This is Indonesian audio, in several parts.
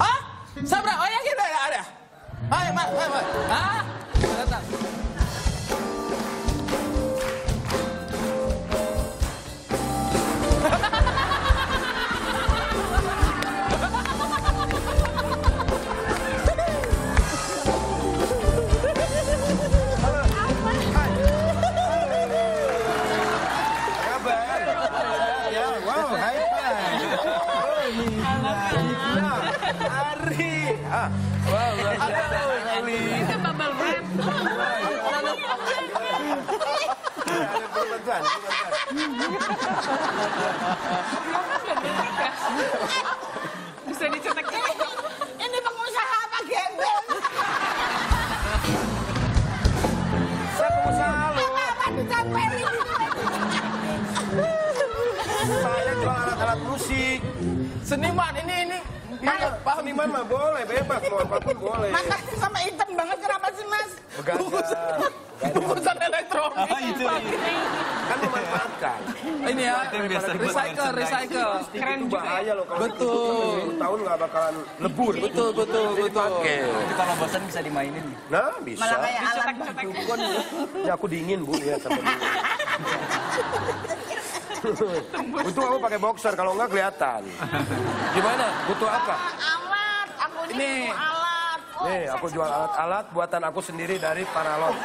Ah? Sabra, oh ya kita ada. Ayo, mari. Ah? Datang. Bisa dicetak ini pengusaha apa gendeng? Saya pengusaha lo. Saya jual alat-alat musik. Seniman ini. Pak seniman mah boleh bebas mau apapun boleh. Matanya sama hitam banget kenapa sih mas? Bungkusan elektronik. Kan memanfaatkan. Ini ya, recycle. Keren bahaya loh kalau betul. Tahun nggak bakalan lebur. Betul. Oke. Kalau bosan bisa dimainin. Nah, bisa. Malah kayak alat dukun. Ya aku dingin bu ya sama dia. Butuh aku pakai boxer kalau nggak kelihatan. Gimana? Butuh apa? Alat. Aku ini alat. Nih, aku jual alat-alat buatan aku sendiri dari Paralon.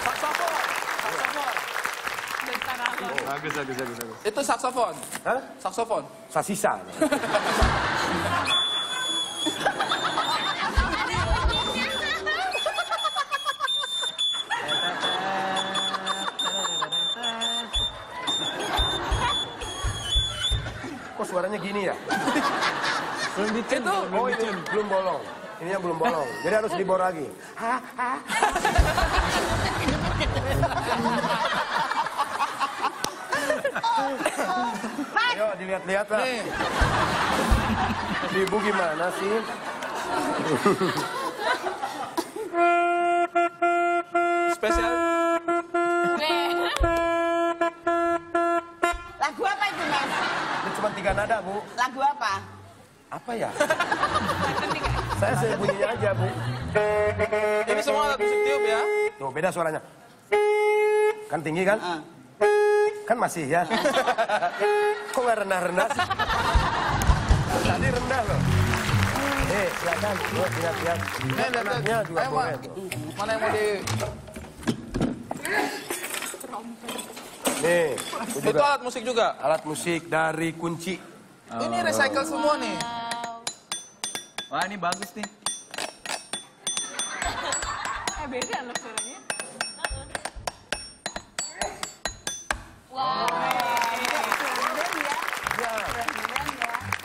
Saksofon. Bagus. Itu saksofon. Hah? Saksofon. Sasisa. Kok suaranya gini ya? Itu belum bolong. Ininya belum bolong. Jadi harus dibor lagi. Ayo dilihat-lihat lah. Ibu gimana sih? Spesial. Lagu apa itu mas? Cuma 3 nada bu. Lagu apa? Apa ya? Saya bunyinya aja, Bu. Ini semua alat musik tiup ya? Tuh, beda suaranya. Kan tinggi kan? Kan masih ya? Kok nggak rendah-rendah sih? Tadi rendah loh. Silakan. Lihat-lihat. Anaknya juga boleh. Mana yang mau di... Nih. Itu alat musik juga? Alat musik dari kunci. Ini recycle semua nih. Wah, ini bagus nih. Beda loh suaranya. Wah.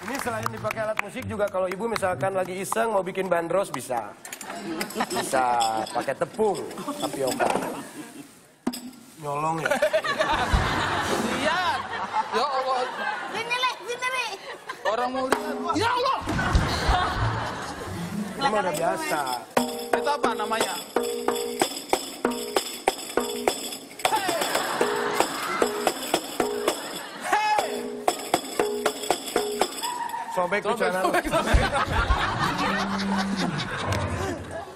Ini selain dipakai alat musik juga kalau ibu misalkan lagi iseng mau bikin bandros bisa. Bisa pakai tepung tapioka. Nyolong ya. Lihat. Ya Allah. Sini. Orang mau lihat. Ya Allah. Ini udah biasa. Itu apa namanya? Hey. Sobek.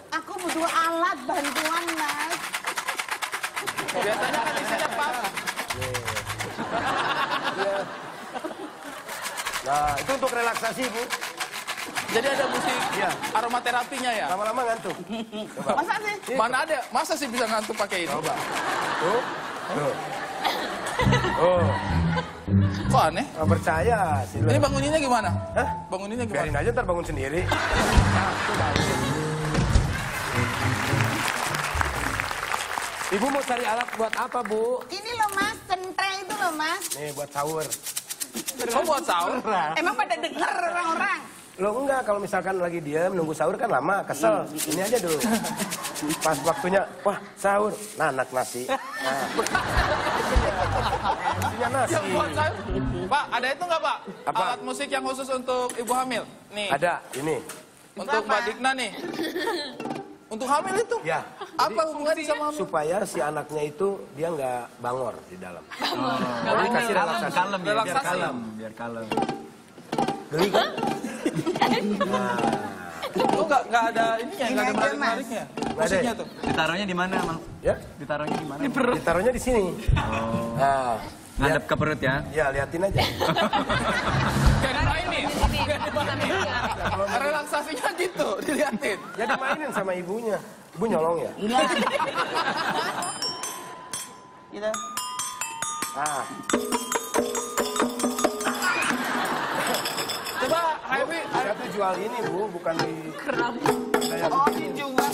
Aku butuh alat bantuan, Mas. Biasanya kan isinya pas. Nah, itu untuk relaksasi, Bu. Jadi ada musik ya. Aromaterapinya ya? Lama-lama ngantuk. Coba. Masa sih? Mana ada? Masa sih bisa ngantuk pakai ini? Coba. Tuh. Kok aneh? Nggak percaya. Ini banguninnya gimana? Hah? Banguninnya gimana? Biarin aja ntar bangun sendiri. Ibu mau cari alat buat apa, Bu? Ini loh, Mas. Centre itu loh, Mas. Nih, buat sahur. Kok buat sahur? Emang pada denger orang-orang? Loh enggak, kalau misalkan lagi diam nunggu sahur kan lama, kesel. Ini aja dulu. Pas waktunya, wah sahur, nanak nasi. Nah. Isinya nasi. Pak, ada itu enggak Pak? Apa? Alat musik yang khusus untuk ibu hamil? Nih. Ada, ini. Untuk Mbak Dikna nih. Untuk hamil itu? Ya. Apa hubungannya sama hamil? Supaya si anaknya itu dia nggak bangor di dalam. Bangor. Jadi kasih relaksasi. Kalem, ya, biar kalem. Biar kalem. Geli kan? Lo nggak ada ini ya, nggak ada menarik-menariknya? Maksudnya tuh. Ditaruhnya di mana, Mang? Ya? Ditaruhnya di mana? Di perut. Ditaruhnya di sini. Oh. Nah. Ngadep ke perut ya? Ya, liatin aja. Relaksasinya gitu, dilihatin. Jadi mainin sama ibunya. Ibu nyolong ya? Iya. Gitu. Ah. Coba, Happy. Saya tuh jual ini, Bu. Bukan di... Keram. Oh, ini juga.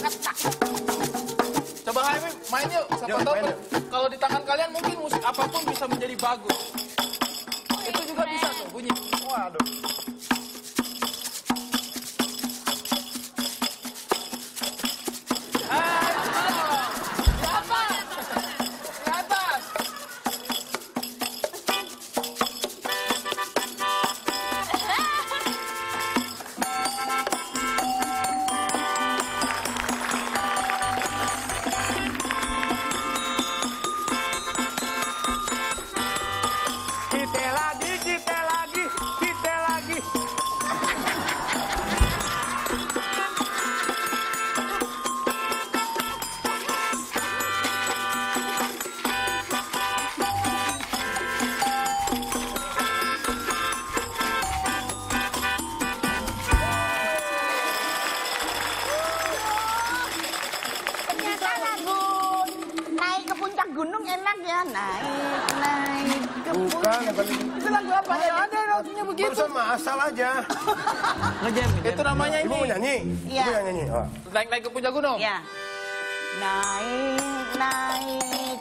Coba, Happy. Main yuk. Siapa tahu kalau di tangan kalian mungkin musik apapun bisa menjadi bagus. Itu juga bisa tuh bunyi. Waduh. Itu namanya ini. Ibu nyanyi. Iya. Ibu nyanyi. Oh. Naik ke puncak gunung. Iya. Naik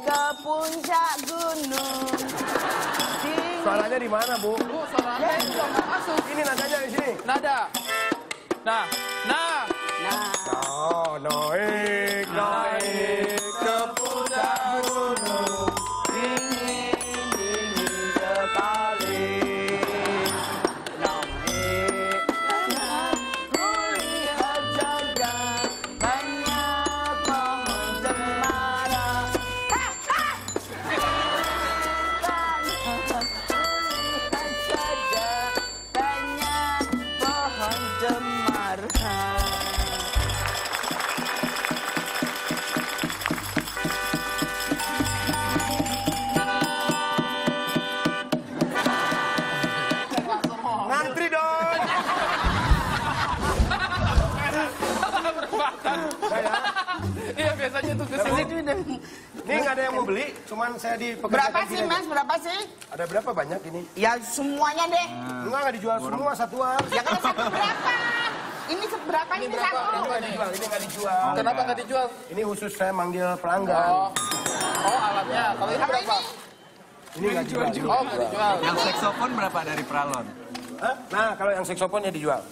ke puncak gunung. Suaranya di mana, Bu? Bu, suaranya masuk. Ini nadanya di sini. Nada. Nah. Oh, naik ke puncak gunung. Dingin sekali. Ini nggak ada yang mau beli, cuman saya di berapa sih mas, berapa sih? Ada berapa banyak ini? Ya semuanya deh. Enggak dijual semua satuan. Ya kalau satu berapa? Ini berapa ini satu? Ini nggak dijual. Kenapa nggak dijual? Ini khusus saya manggil pelanggan. Oh alatnya, kalau ini berapa? Ini nggak dijual. Oh nggak dijual. Yang saksofon berapa dari Pralon? Nah kalau yang saksofonnya dijual.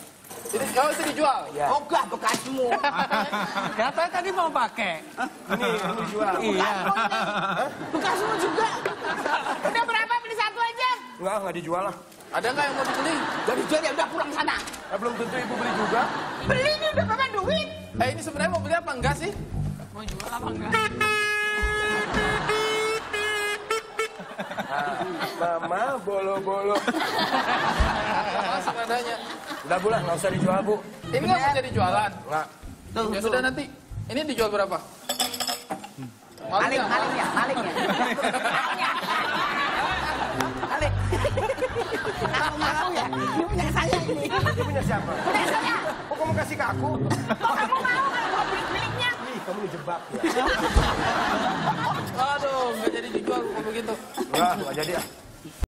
Jadi kalau itu dijual? Ya. Oh enggak, bekasmu. Katanya tadi mau pakai. Ini dijual. Iya. Bekasmu juga. Udah berapa, beli satu aja? Enggak dijual lah. Ada enggak yang mau dibeli? Dari dijual ya udah kurang sana. Nah, belum tentu ibu beli juga. Beli ini udah bapak duit. Ini sebenarnya mau beli apa enggak sih? Mau jual apa enggak? Mama bolo-bolo. Masuk adanya. Udah bulan, nggak usah dijual, Bu. Ini nggak usah jadi jualan. Nggak. Ya sudah nanti. Ini dijual berapa? Maling ya. Aku mau ya. Ini punya saya ini. Ini punya siapa? Punya saya. Kok kamu kasih ke aku? Kok kamu mau kalau mau beli-belinya? Ih, kamu dijebak ya. Aduh, nggak jadi dijual kalau begitu. Nggak jadi ya.